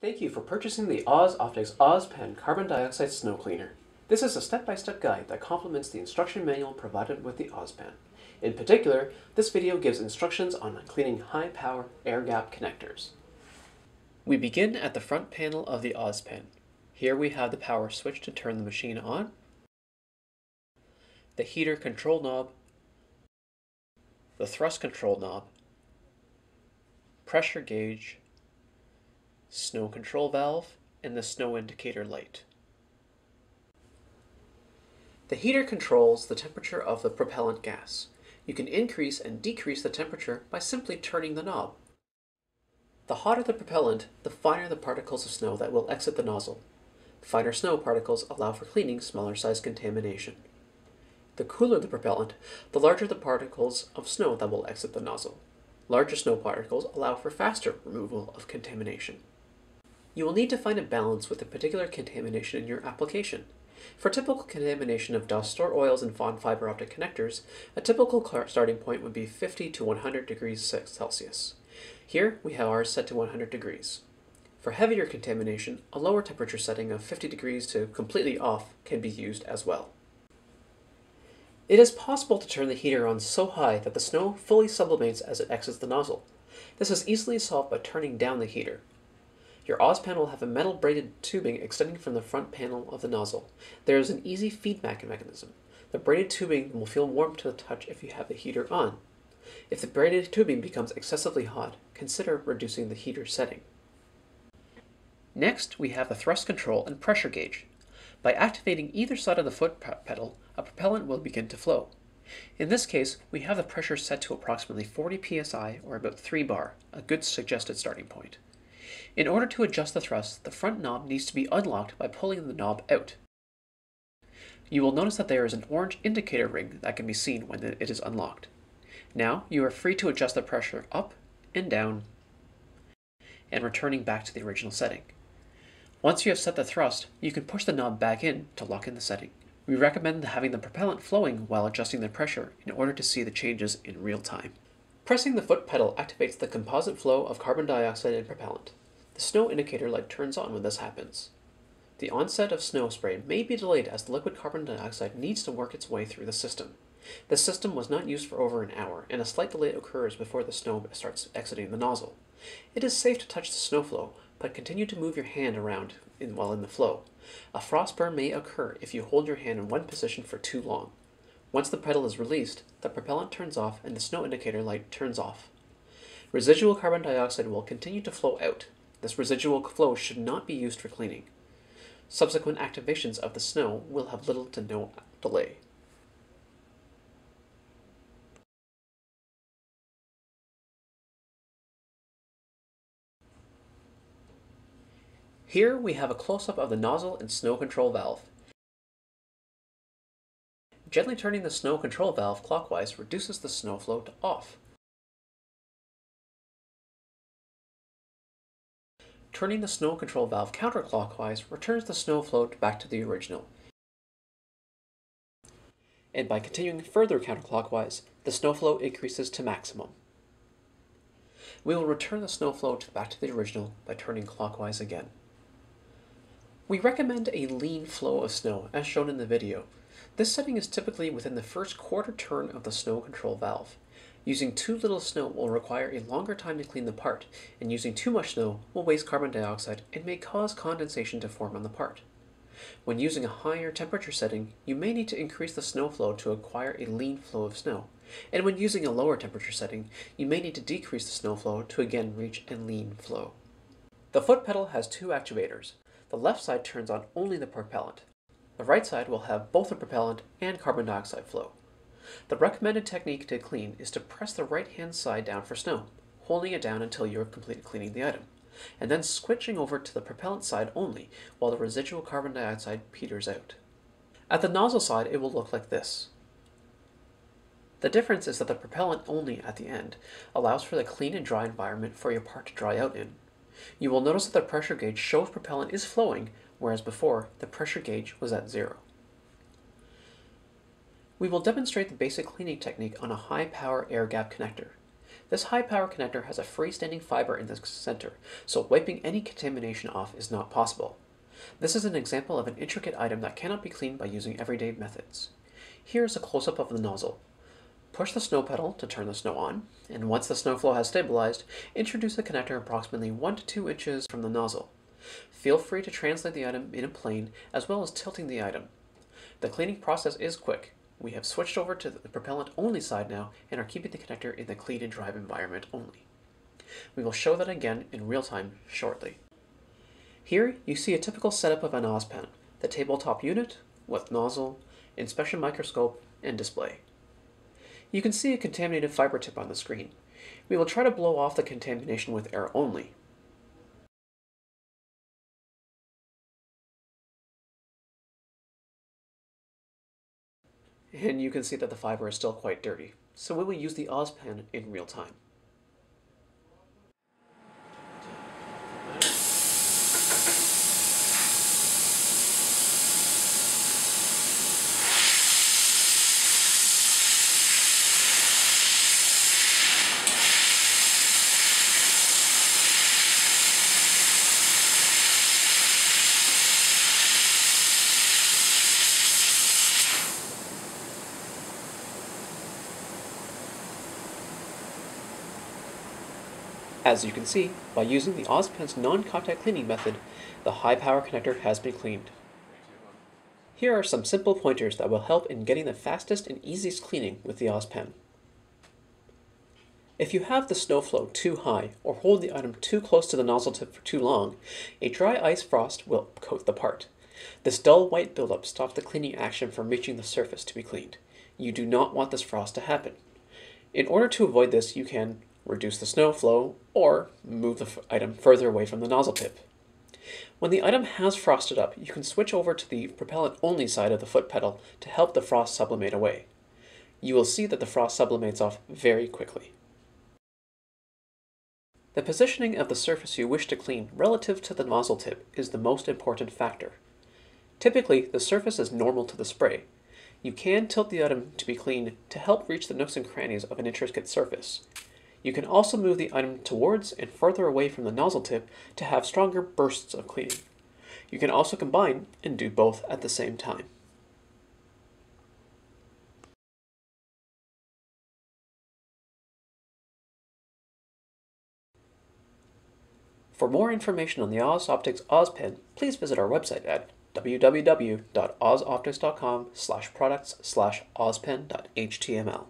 Thank you for purchasing the OZ Optics OZPEN Carbon Dioxide Snow Cleaner. This is a step-by-step guide that complements the instruction manual provided with the OZPEN. In particular, this video gives instructions on cleaning high-power air-gap connectors. We begin at the front panel of the OZPEN. Here we have the power switch to turn the machine on, the heater control knob, the thrust control knob, pressure gauge, snow control valve, and the snow indicator light. The heater controls the temperature of the propellant gas. You can increase and decrease the temperature by simply turning the knob. The hotter the propellant, the finer the particles of snow that will exit the nozzle. Finer snow particles allow for cleaning smaller size contamination. The cooler the propellant, the larger the particles of snow that will exit the nozzle. Larger snow particles allow for faster removal of contamination. You will need to find a balance with the particular contamination in your application. For typical contamination of dust or oils in fond fiber optic connectors, a typical starting point would be 50 to 100 degrees Celsius. Here we have ours set to 100 degrees. For heavier contamination, a lower temperature setting of 50 degrees to completely off can be used as well. It is possible to turn the heater on so high that the snow fully sublimates as it exits the nozzle. This is easily solved by turning down the heater. Your OZPEN will have a metal braided tubing extending from the front panel of the nozzle. There is an easy feedback mechanism. The braided tubing will feel warm to the touch if you have the heater on. If the braided tubing becomes excessively hot, consider reducing the heater setting. Next, we have the thrust control and pressure gauge. By activating either side of the foot pedal, a propellant will begin to flow. In this case, we have the pressure set to approximately 40 psi or about 3 bar, a good suggested starting point. In order to adjust the thrust, the front knob needs to be unlocked by pulling the knob out. You will notice that there is an orange indicator ring that can be seen when it is unlocked. Now you are free to adjust the pressure up and down and returning back to the original setting. Once you have set the thrust, you can push the knob back in to lock in the setting. We recommend having the propellant flowing while adjusting the pressure in order to see the changes in real time. Pressing the foot pedal activates the composite flow of carbon dioxide and propellant. The snow indicator light turns on when this happens. The onset of snow spray may be delayed as the liquid carbon dioxide needs to work its way through the system. The system was not used for over an hour, and a slight delay occurs before the snow starts exiting the nozzle. It is safe to touch the snow flow, but continue to move your hand around while in the flow. A frost burn may occur if you hold your hand in one position for too long. Once the pedal is released, the propellant turns off and the snow indicator light turns off. Residual carbon dioxide will continue to flow out. This residual flow should not be used for cleaning. Subsequent activations of the snow will have little to no delay. Here we have a close-up of the nozzle and snow control valve. Gently turning the snow control valve clockwise reduces the snow flow to off. Turning the snow control valve counterclockwise returns the snow flow back to the original. And by continuing further counterclockwise, the snow flow increases to maximum. We will return the snow flow back to the original by turning clockwise again. We recommend a lean flow of snow, as shown in the video. This setting is typically within the first quarter turn of the snow control valve. Using too little snow will require a longer time to clean the part, and using too much snow will waste carbon dioxide and may cause condensation to form on the part. When using a higher temperature setting, you may need to increase the snow flow to acquire a lean flow of snow, and when using a lower temperature setting, you may need to decrease the snow flow to again reach a lean flow. The foot pedal has two actuators. The left side turns on only the propellant. The right side will have both the propellant and carbon dioxide flow. The recommended technique to clean is to press the right-hand side down for snow, holding it down until you are completed cleaning the item, and then switching over to the propellant side only while the residual carbon dioxide peters out. At the nozzle side, it will look like this. The difference is that the propellant only at the end allows for the clean and dry environment for your part to dry out in. You will notice that the pressure gauge shows propellant is flowing, whereas before, the pressure gauge was at zero. We will demonstrate the basic cleaning technique on a high-power air-gap connector. This high power connector has a freestanding fiber in the center, so wiping any contamination off is not possible. This is an example of an intricate item that cannot be cleaned by using everyday methods. Here is a close-up of the nozzle. Push the snow pedal to turn the snow on, and once the snow flow has stabilized, introduce the connector approximately 1 to 2 inches from the nozzle. Feel free to translate the item in a plane as well as tilting the item. The cleaning process is quick. We have switched over to the propellant-only side now and are keeping the connector in the clean and drive environment only. We will show that again in real time shortly. Here you see a typical setup of an OZPEN, the tabletop unit with nozzle, inspection microscope, and display. You can see a contaminated fiber tip on the screen. We will try to blow off the contamination with air only. And you can see that the fiber is still quite dirty, so we will use the OZPEN in real time. As you can see, by using the OZPEN's non-contact cleaning method, the high-power connector has been cleaned. Here are some simple pointers that will help in getting the fastest and easiest cleaning with the OZPEN. If you have the snow flow too high or hold the item too close to the nozzle tip for too long, a dry ice frost will coat the part. This dull white buildup stops the cleaning action from reaching the surface to be cleaned. You do not want this frost to happen. In order to avoid this, you can reduce the snow flow, or move the item further away from the nozzle tip. When the item has frosted up, you can switch over to the propellant-only side of the foot pedal to help the frost sublimate away. You will see that the frost sublimates off very quickly. The positioning of the surface you wish to clean relative to the nozzle tip is the most important factor. Typically, the surface is normal to the spray. You can tilt the item to be cleaned to help reach the nooks and crannies of an intricate surface. You can also move the item towards and further away from the nozzle tip to have stronger bursts of cleaning. You can also combine and do both at the same time. For more information on the Oz Optics OZPEN, please visit our website at www.ozoptics.com/products/ozpen.html.